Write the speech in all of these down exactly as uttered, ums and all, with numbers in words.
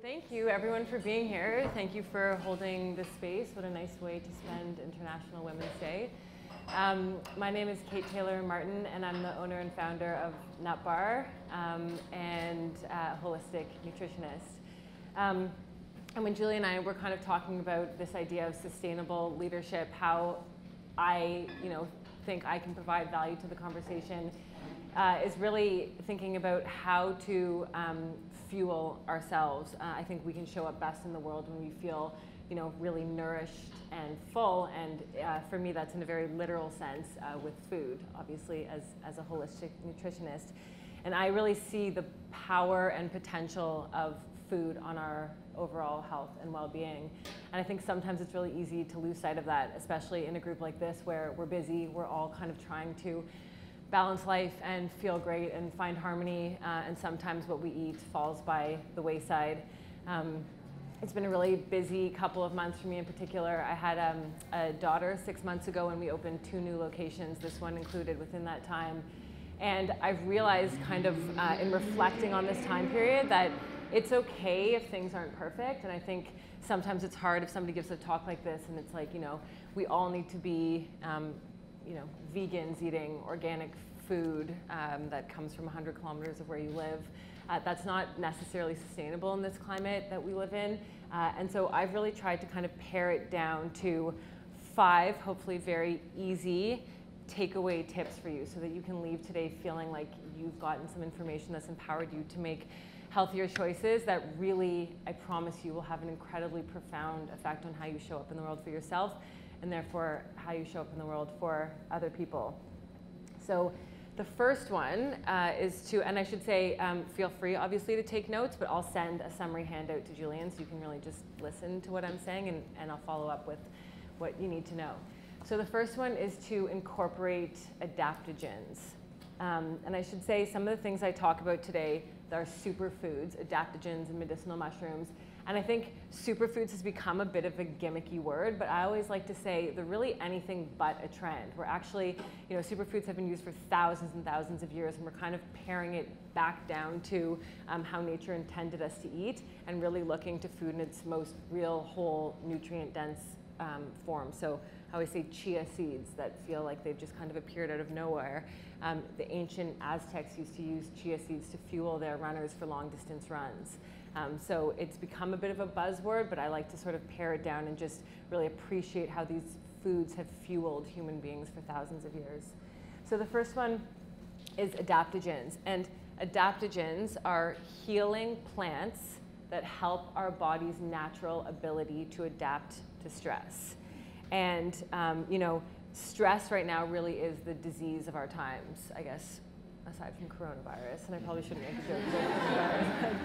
Thank you, everyone, for being here. Thank you for holding this space. What a nice way to spend International Women's Day. Um, my name is Kate Taylor Martin, and I'm the owner and founder of Nutbar um, and uh, holistic nutritionist. Um, and when Julie and I were kind of talking about this idea of sustainable leadership, how I, you know, think I can provide value to the conversation, Uh, is really thinking about how to um, fuel ourselves. Uh, I think we can show up best in the world when we feel, you know, really nourished and full. And uh, for me, that's in a very literal sense uh, with food, obviously, as, as a holistic nutritionist. And I really see the power and potential of food on our overall health and well-being. And I think sometimes it's really easy to lose sight of that, especially in a group like this where we're busy, we're all kind of trying to balance life and feel great and find harmony, uh, and sometimes what we eat falls by the wayside. Um, it's been a really busy couple of months for me in particular. I had um, a daughter six months ago and we opened two new locations, this one included within that time. And I've realized kind of uh, in reflecting on this time period that it's okay if things aren't perfect, and I think sometimes it's hard if somebody gives a talk like this and it's like, you know, we all need to be um, you know, vegans eating organic food um, that comes from one hundred kilometers of where you live. Uh, that's not necessarily sustainable in this climate that we live in. Uh, and so I've really tried to kind of pare it down to five, hopefully very easy takeaway tips for you so that you can leave today feeling like you've gotten some information that's empowered you to make healthier choices that really, I promise you, will have an incredibly profound effect on how you show up in the world for yourself, and therefore how you show up in the world for other people. So the first one uh, is to, and I should say, um, feel free obviously to take notes, but I'll send a summary handout to Julian so you can really just listen to what I'm saying, and, and I'll follow up with what you need to know. So the first one is to incorporate adaptogens. Um, and I should say some of the things I talk about today are superfoods, adaptogens, and medicinal mushrooms. And I think superfoods has become a bit of a gimmicky word, but I always like to say they're really anything but a trend. We're actually, you know, superfoods have been used for thousands and thousands of years, and we're kind of paring it back down to um, how nature intended us to eat and really looking to food in its most real, whole, nutrient-dense um, form. So I always say chia seeds that feel like they've just kind of appeared out of nowhere. Um, the ancient Aztecs used to use chia seeds to fuel their runners for long-distance runs. Um, so it's become a bit of a buzzword, but I like to sort of pare it down and just really appreciate how these foods have fueled human beings for thousands of years. So the first one is adaptogens. And adaptogens are healing plants that help our body's natural ability to adapt to stress. And, um, you know, stress right now really is the disease of our times, I guess, aside from coronavirus, and I probably shouldn't make a joke about coronavirus.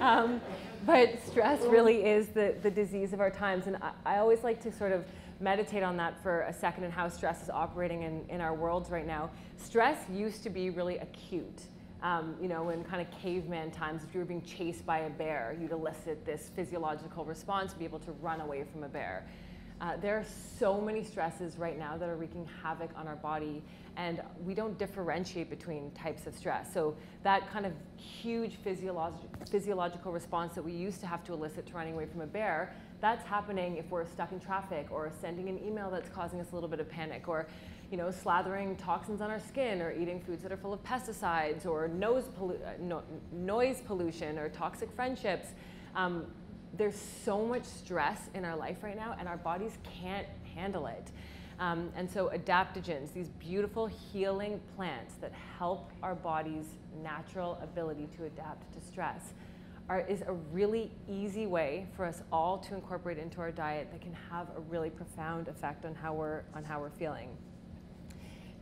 um, but stress really is the, the disease of our times, and I, I always like to sort of meditate on that for a second and how stress is operating in, in our worlds right now. Stress used to be really acute. Um, you know, in kind of caveman times, if you were being chased by a bear, you'd elicit this physiological response to be able to run away from a bear. Uh, there are so many stresses right now that are wreaking havoc on our body, and we don't differentiate between types of stress. So that kind of huge physiolog- physiological response that we used to have to elicit to running away from a bear, that's happening if we're stuck in traffic or sending an email that's causing us a little bit of panic, or, you know, slathering toxins on our skin, or eating foods that are full of pesticides, or nose pollu- uh, no- noise pollution, or toxic friendships. Um, There's so much stress in our life right now, and our bodies can't handle it. Um, and so adaptogens, these beautiful healing plants that help our body's natural ability to adapt to stress, are, is a really easy way for us all to incorporate into our diet that can have a really profound effect on how we're, on how we're feeling.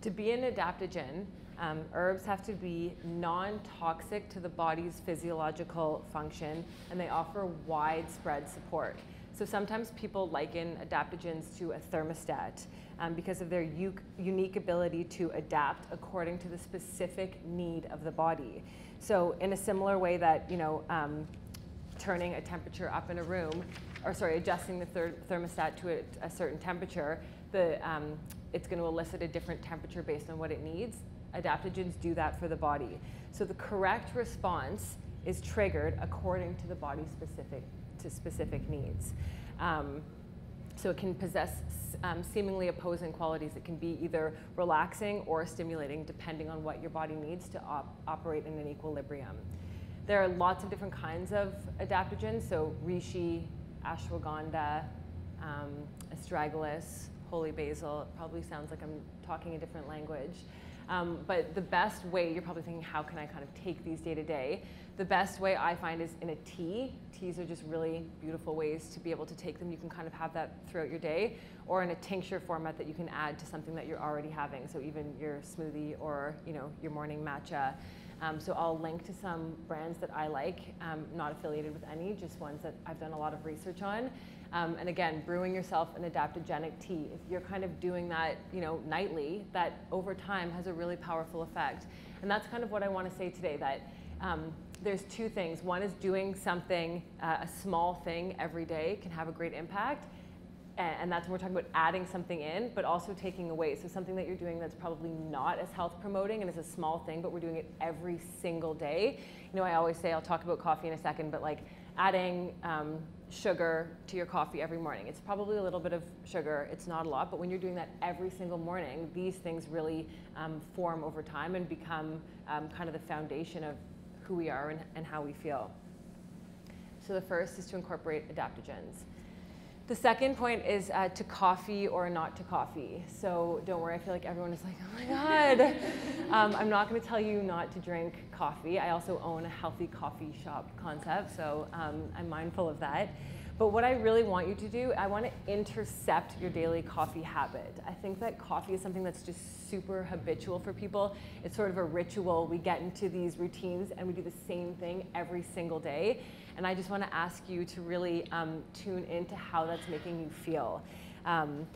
To be an adaptogen, Um, herbs have to be non-toxic to the body's physiological function, and they offer widespread support. So sometimes people liken adaptogens to a thermostat um, because of their u- unique ability to adapt according to the specific need of the body. So in a similar way that, you know, um, turning a temperature up in a room, or sorry, adjusting the ther- thermostat to a, a certain temperature, the, um, it's going to elicit a different temperature based on what it needs. Adaptogens do that for the body. So the correct response is triggered according to the body's specific, to specific needs. Um, so it can possess um, seemingly opposing qualities. It can be either relaxing or stimulating, depending on what your body needs to op operate in an equilibrium. There are lots of different kinds of adaptogens, so reishi, ashwagandha, um, astragalus, holy basil. It probably sounds like I'm talking a different language. Um, but the best way, you're probably thinking, how can I kind of take these day to day? The best way I find is in a tea. Teas are just really beautiful ways to be able to take them. You can kind of have that throughout your day, or in a tincture format that you can add to something that you're already having. So even your smoothie or, you know, your morning matcha. Um, so I'll link to some brands that I like, um, not affiliated with any, just ones that I've done a lot of research on. Um, and again, brewing yourself an adaptogenic tea. If you're kind of doing that, you know, nightly, that over time has a really powerful effect. And that's kind of what I want to say today, that um, there's two things. One is doing something, uh, a small thing every day can have a great impact. And that's when we're talking about adding something in, but also taking away. So something that you're doing that's probably not as health promoting and is a small thing, but we're doing it every single day. You know, I always say, I'll talk about coffee in a second, but like adding um, sugar to your coffee every morning. It's probably a little bit of sugar. It's not a lot, but when you're doing that every single morning, these things really um, form over time and become um, kind of the foundation of who we are and, and how we feel. So the first is to incorporate adaptogens. The second point is uh, to coffee or not to coffee. So don't worry, I feel like everyone is like, oh my God. um, I'm not going to tell you not to drink coffee. I also own a healthy coffee shop concept, so um, I'm mindful of that. But what I really want you to do, I want to intercept your daily coffee habit. I think that coffee is something that's just super habitual for people. It's sort of a ritual. We get into these routines and we do the same thing every single day. And I just want to ask you to really um, tune into how that's making you feel. Um,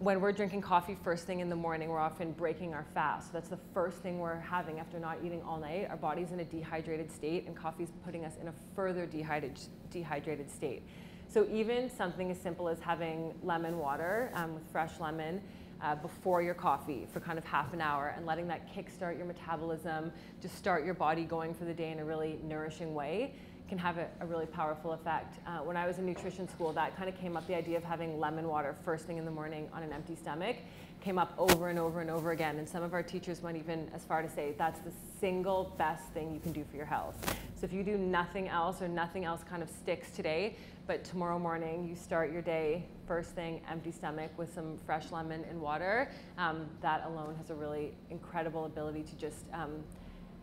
when we're drinking coffee first thing in the morning, we're often breaking our fast. So that's the first thing we're having after not eating all night. Our body's in a dehydrated state, and coffee's putting us in a further dehydrated, dehydrated state. So even something as simple as having lemon water um, with fresh lemon uh, before your coffee for kind of half an hour, and letting that kickstart your metabolism, just start your body going for the day in a really nourishing way, can have a, a really powerful effect. Uh, when I was in nutrition school, that kind of came up, the idea of having lemon water first thing in the morning on an empty stomach came up over and over and over again. And some of our teachers went even as far to say that's the single best thing you can do for your health. So if you do nothing else, or nothing else kind of sticks today, but tomorrow morning you start your day first thing, empty stomach, with some fresh lemon and water, um, that alone has a really incredible ability to just um,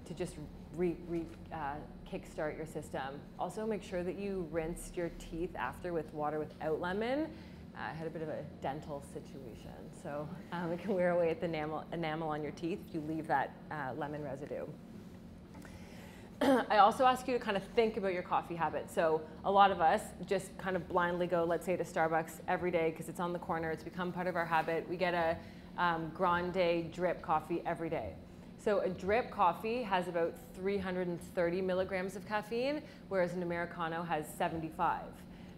to just re, re uh, kickstart your system. Also, make sure that you rinse your teeth after with water without lemon. Uh, I had a bit of a dental situation, so um, it can wear away at the enamel, enamel on your teeth if you leave that uh, lemon residue. I also ask you to kind of think about your coffee habit. So a lot of us just kind of blindly go, let's say, to Starbucks every day because it's on the corner. It's become part of our habit. We get a um, grande drip coffee every day. So a drip coffee has about three hundred thirty milligrams of caffeine, whereas an Americano has seventy-five.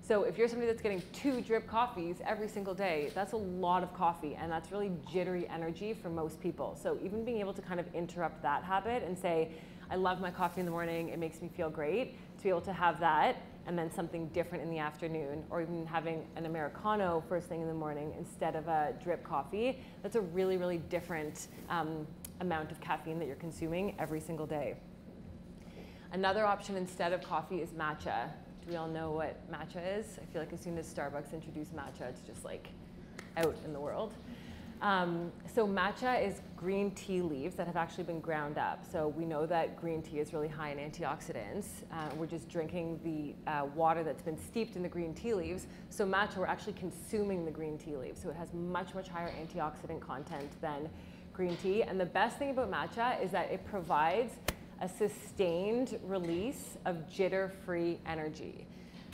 So if you're somebody that's getting two drip coffees every single day, that's a lot of coffee, and that's really jittery energy for most people. So even being able to kind of interrupt that habit and say, I love my coffee in the morning, it makes me feel great, to be able to have that and then something different in the afternoon, or even having an Americano first thing in the morning instead of a drip coffee, that's a really, really different um, amount of caffeine that you're consuming every single day. Another option instead of coffee is matcha. Do we all know what matcha is? I feel like as soon as Starbucks introduced matcha, it's just like out in the world. Um, so matcha is green tea leaves that have actually been ground up. So we know that green tea is really high in antioxidants. Uh, we're just drinking the uh, water that's been steeped in the green tea leaves. So matcha, we're actually consuming the green tea leaves. So it has much, much higher antioxidant content than green tea. And the best thing about matcha is that it provides a sustained release of jitter-free energy.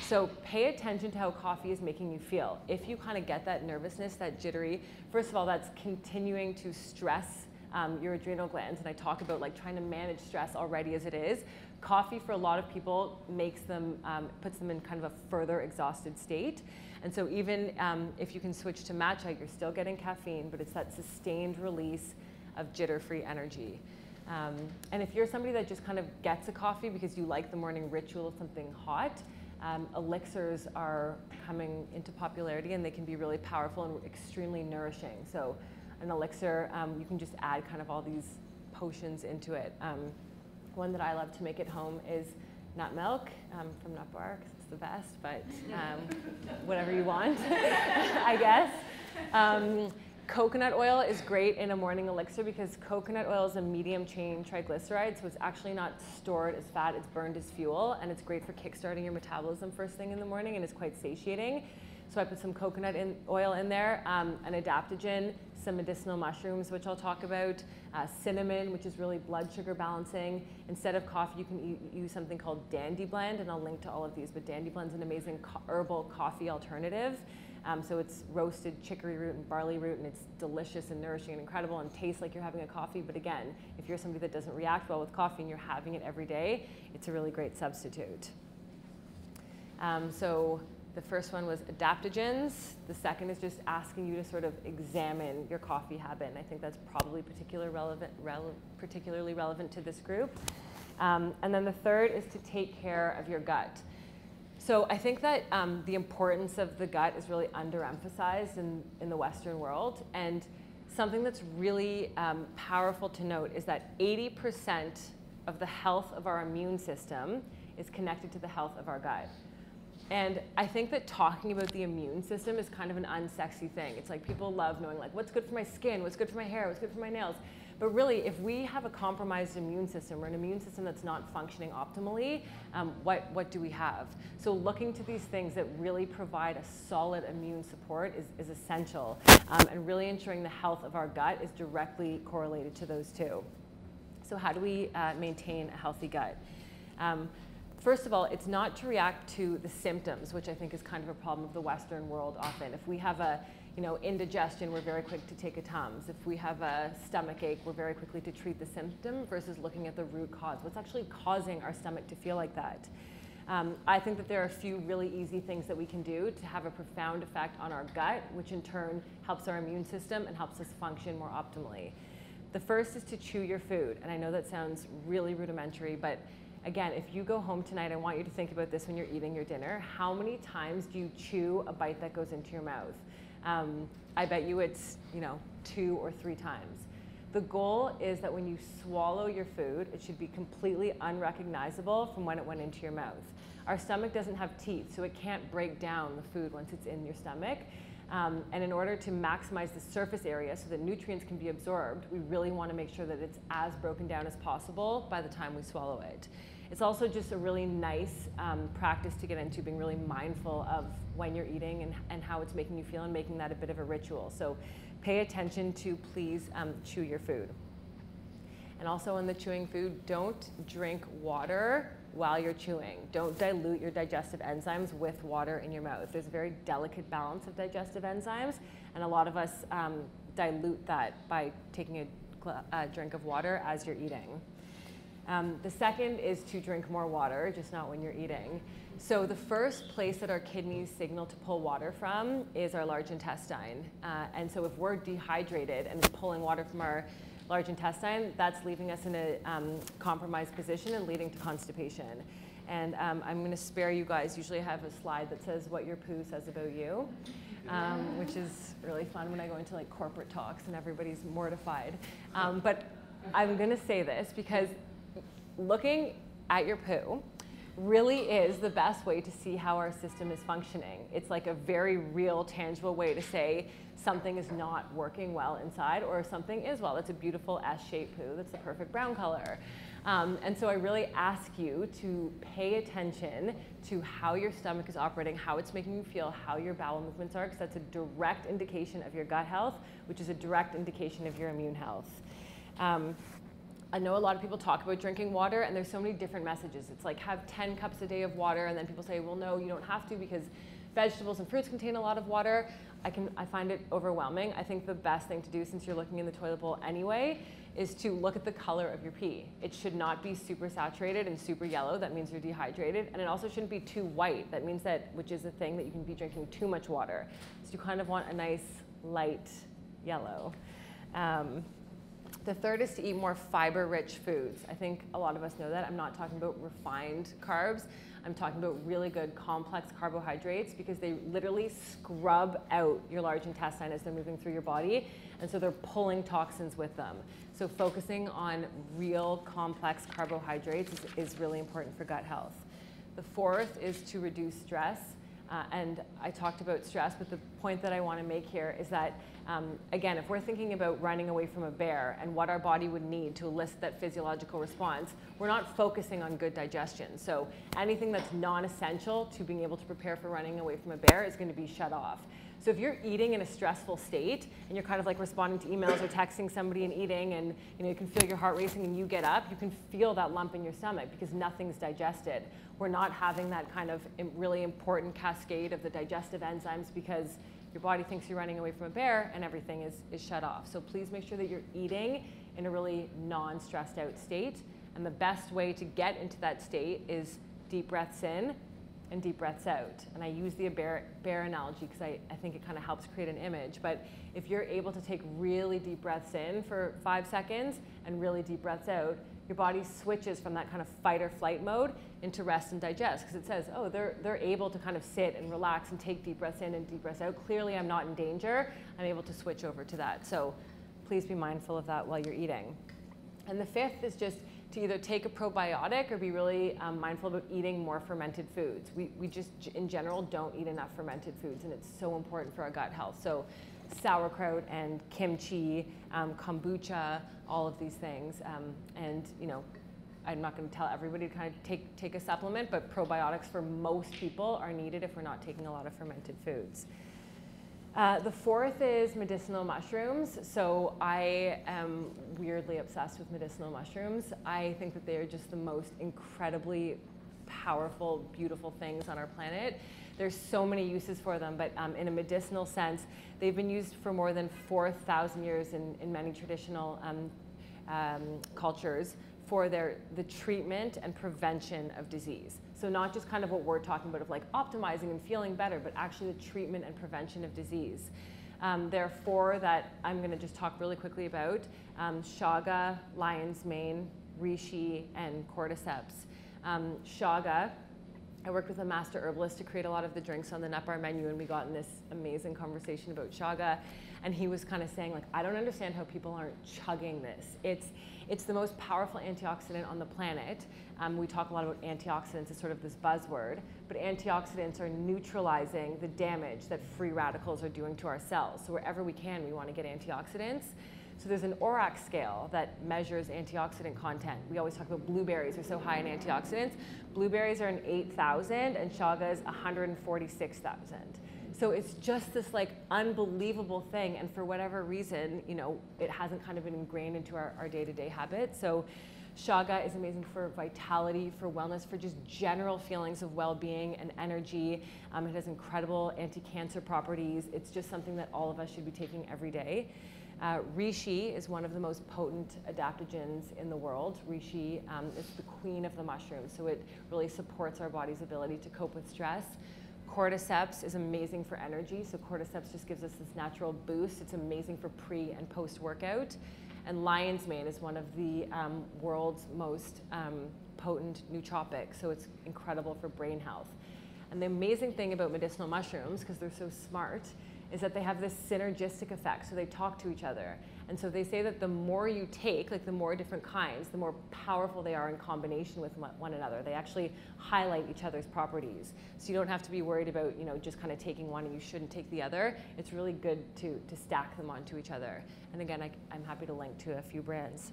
So pay attention to how coffee is making you feel. If you kind of get that nervousness, that jittery, first of all, that's continuing to stress um, your adrenal glands. And I talk about like trying to manage stress already as it is. Coffee for a lot of people makes them, um, puts them in kind of a further exhausted state. And so even um, if you can switch to matcha, you're still getting caffeine, but it's that sustained release of jitter-free energy. Um, and if you're somebody that just kind of gets a coffee because you like the morning ritual of something hot, um, elixirs are coming into popularity and they can be really powerful and extremely nourishing. So an elixir, um, you can just add kind of all these potions into it. Um, one that I love to make at home is nut milk um, from Nutbar, because it's the best, but um, whatever you want, I guess. Um, Coconut oil is great in a morning elixir because coconut oil is a medium chain triglyceride, so it's actually not stored as fat, it's burned as fuel, and it's great for kickstarting your metabolism first thing in the morning, and it's quite satiating. So I put some coconut in, oil in there, um, an adaptogen, some medicinal mushrooms, which I'll talk about, uh, cinnamon, which is really blood sugar balancing. Instead of coffee, you can e use something called dandy blend, and I'll link to all of these, but dandy blend's an amazing co herbal coffee alternative. Um, so it's roasted chicory root and barley root, and it's delicious and nourishing and incredible and tastes like you're having a coffee. But again, if you're somebody that doesn't react well with coffee and you're having it every day, it's a really great substitute. Um, so the first one was adaptogens. The second is just asking you to sort of examine your coffee habit, and I think that's probably particular relevant, rele- particularly relevant to this group. Um, and then the third is to take care of your gut. So I think that um, the importance of the gut is really underemphasized in, in the Western world. And something that's really um, powerful to note is that eighty percent of the health of our immune system is connected to the health of our gut. And I think that talking about the immune system is kind of an unsexy thing. It's like people love knowing like what's good for my skin, what's good for my hair, what's good for my nails. But really, if we have a compromised immune system or an immune system that's not functioning optimally, um, what, what do we have? So looking to these things that really provide a solid immune support is, is essential. Um, and really ensuring the health of our gut is directly correlated to those two. So how do we uh, maintain a healthy gut? Um, First of all, it's not to react to the symptoms, which I think is kind of a problem of the Western world often. If we have a, you know, indigestion, we're very quick to take a Tums. If we have a stomach ache, we're very quickly to treat the symptom versus looking at the root cause. What's actually causing our stomach to feel like that? Um, I think that there are a few really easy things that we can do to have a profound effect on our gut, which in turn helps our immune system and helps us function more optimally. The first is to chew your food. And I know that sounds really rudimentary, but again, if you go home tonight, I want you to think about this when you're eating your dinner. How many times do you chew a bite that goes into your mouth? Um, I bet you it's, you know, two or three times. The goal is that when you swallow your food, it should be completely unrecognizable from when it went into your mouth. Our stomach doesn't have teeth, so it can't break down the food once it's in your stomach. Um, and in order to maximize the surface area so that nutrients can be absorbed, we really want to make sure that it's as broken down as possible by the time we swallow it. It's also just a really nice um, practice to get into, being really mindful of when you're eating and, and how it's making you feel, and making that a bit of a ritual. So pay attention to, please um, chew your food. And also on the chewing food, don't drink water while you're chewing. Don't dilute your digestive enzymes with water in your mouth. There's a very delicate balance of digestive enzymes, and a lot of us um, dilute that by taking a, a drink of water as you're eating. Um, the second is to drink more water, just not when you're eating. So the first place that our kidneys signal to pull water from is our large intestine. Uh, and so if we're dehydrated and pulling water from our large intestine, that's leaving us in a um, compromised position and leading to constipation. And um, I'm going to spare you guys. Usually I have a slide that says what your poo says about you, um, which is really fun when I go into like corporate talks and everybody's mortified. Um, but I'm going to say this because looking at your poo really is the best way to see how our system is functioning. It's like a very real, tangible way to say something is not working well inside, or something is well. It's a beautiful S-shaped poo. That's the perfect brown color. Um, and so I really ask you to pay attention to how your stomach is operating, how it's making you feel, how your bowel movements are, because that's a direct indication of your gut health, which is a direct indication of your immune health. Um, I know a lot of people talk about drinking water, and there's so many different messages. It's like have ten cups a day of water, and then people say, well, no, you don't have to because vegetables and fruits contain a lot of water. I, can, I find it overwhelming. I think the best thing to do, since you're looking in the toilet bowl anyway, is to look at the color of your pee. It should not be super saturated and super yellow. That means you're dehydrated. And it also shouldn't be too white. That means that, which is a thing, that you can be drinking too much water. So you kind of want a nice light yellow. Um, The third is to eat more fiber-rich foods. I think a lot of us know that. I'm not talking about refined carbs. I'm talking about really good complex carbohydrates because they literally scrub out your large intestine as they're moving through your body, and so they're pulling toxins with them. So focusing on real complex carbohydrates is, is really important for gut health. The fourth is to reduce stress. Uh, and I talked about stress, but the point that I want to make here is that, um, again, if we're thinking about running away from a bear and what our body would need to elicit that physiological response, we're not focusing on good digestion. So anything that's non-essential to being able to prepare for running away from a bear is going to be shut off. So if you're eating in a stressful state and you're kind of like responding to emails or texting somebody and eating, and you know you can feel your heart racing and you get up, you can feel that lump in your stomach because nothing's digested. We're not having that kind of really important cascade of the digestive enzymes because your body thinks you're running away from a bear and everything is, is shut off. So please make sure that you're eating in a really non-stressed out state. And the best way to get into that state is deep breaths in and deep breaths out. And I use the bear, bear analogy because I, I think it kind of helps create an image. But if you're able to take really deep breaths in for five seconds and really deep breaths out, your body switches from that kind of fight or flight mode into rest and digest because it says, oh, they're, they're able to kind of sit and relax and take deep breaths in and deep breaths out. Clearly, I'm not in danger. I'm able to switch over to that. So please be mindful of that while you're eating. And the fifth is just to either take a probiotic or be really um, mindful about eating more fermented foods. We, we just, in general, don't eat enough fermented foods, and it's so important for our gut health. So sauerkraut and kimchi, um, kombucha, all of these things. Um, and, you know, I'm not going to tell everybody to kind of take, take a supplement, but probiotics for most people are needed if we're not taking a lot of fermented foods. Uh, the fourth is medicinal mushrooms. So I am weirdly obsessed with medicinal mushrooms. I think that they are just the most incredibly powerful, beautiful things on our planet. There's so many uses for them, but um, in a medicinal sense, they've been used for more than four thousand years in, in many traditional um, um, cultures for their, the treatment and prevention of disease. So not just kind of what we're talking about of like optimizing and feeling better, but actually the treatment and prevention of disease. Um, there are four that I'm gonna just talk really quickly about, um, Chaga, Lion's Mane, Reishi, and Cordyceps. Um, Chaga, I worked with a master herbalist to create a lot of the drinks on the nutbar menu, and we got in this amazing conversation about Chaga, and he was kind of saying, like, I don't understand how people aren't chugging this. It's, it's the most powerful antioxidant on the planet. Um, we talk a lot about antioxidants as sort of this buzzword, but antioxidants are neutralizing the damage that free radicals are doing to our cells. So wherever we can, we want to get antioxidants. So there's an O R A C scale that measures antioxidant content. We always talk about blueberries are so high in antioxidants. Blueberries are an eight thousand and Chaga is one hundred forty-six thousand. So it's just this like unbelievable thing, and for whatever reason, you know, it hasn't kind of been ingrained into our, our day-to-day habits. So Chaga is amazing for vitality, for wellness, for just general feelings of well-being and energy. Um, it has incredible anti-cancer properties. It's just something that all of us should be taking every day. Uh, Reishi is one of the most potent adaptogens in the world. Reishi um, is the queen of the mushrooms, so it really supports our body's ability to cope with stress. Cordyceps is amazing for energy, so Cordyceps just gives us this natural boost. It's amazing for pre and post workout. And Lion's Mane is one of the um, world's most um, potent nootropics, so it's incredible for brain health. And the amazing thing about medicinal mushrooms, because they're so smart, is that they have this synergistic effect, so they talk to each other. And so they say that the more you take, like the more different kinds, the more powerful they are in combination with one another. They actually highlight each other's properties. So you don't have to be worried about, you know, just kind of taking one and you shouldn't take the other. It's really good to, to stack them onto each other. And again, I, I'm happy to link to a few brands.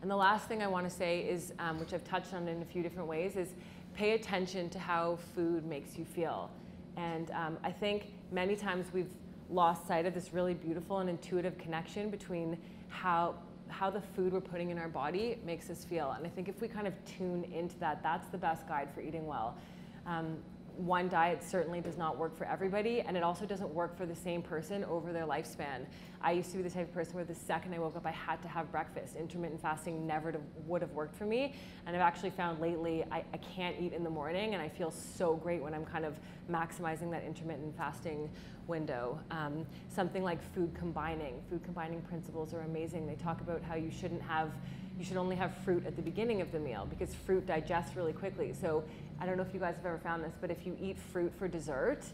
And the last thing I want to say is, um, which I've touched on in a few different ways, is pay attention to how food makes you feel. And um, I think many times we've lost sight of this really beautiful and intuitive connection between how, how the food we're putting in our body makes us feel. And I think if we kind of tune into that, that's the best guide for eating well. Um, one diet certainly does not work for everybody, and it also doesn't work for the same person over their lifespan. I used to be the type of person where the second I woke up I had to have breakfast. Intermittent fasting never would have worked for me, and I've actually found lately I, I can't eat in the morning, and I feel so great when I'm kind of maximizing that intermittent fasting window. Um, something like food combining. Food combining principles are amazing. They talk about how you shouldn't have you should only have fruit at the beginning of the meal because fruit digests really quickly. So I don't know if you guys have ever found this, but if you eat fruit for dessert,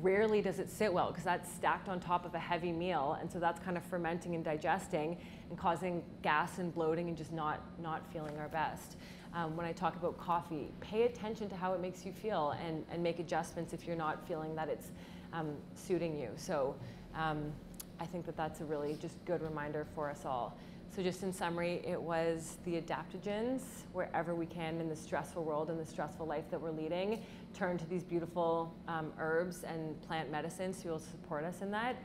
rarely does it sit well because that's stacked on top of a heavy meal, and so that's kind of fermenting and digesting and causing gas and bloating and just not, not feeling our best. Um, when I talk about coffee, pay attention to how it makes you feel and, and make adjustments if you're not feeling that it's um, suiting you. So um, I think that that's a really just good reminder for us all. So just in summary, it was the adaptogens, wherever we can in the stressful world and the stressful life that we're leading, turn to these beautiful um, herbs and plant medicines who will support us in that.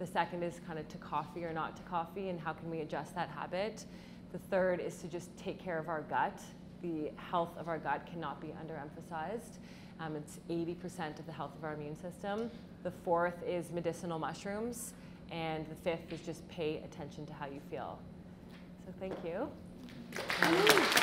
The second is kind of to coffee or not to coffee and how can we adjust that habit. The third is to just take care of our gut. The health of our gut cannot be underemphasized. Um, it's eighty percent of the health of our immune system. The fourth is medicinal mushrooms. And the fifth is just pay attention to how you feel. So thank you.